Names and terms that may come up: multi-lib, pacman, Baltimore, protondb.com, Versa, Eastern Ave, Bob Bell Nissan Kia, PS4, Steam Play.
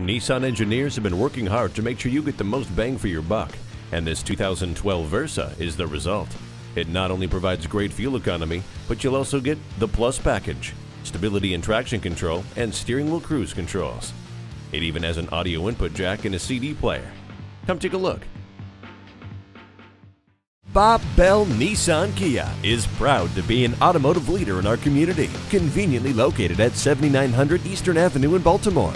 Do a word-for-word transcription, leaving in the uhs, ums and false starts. Nissan engineers have been working hard to make sure you get the most bang for your buck, and this two thousand twelve Versa is the result. It not only provides great fuel economy, but you'll also get the Plus package, stability and traction control, and steering wheel cruise controls. It even has an audio input jack and a C D player. Come take a look. Bob Bell Nissan Kia is proud to be an automotive leader in our community. Conveniently located at seventy-nine hundred Eastern Avenue in Baltimore.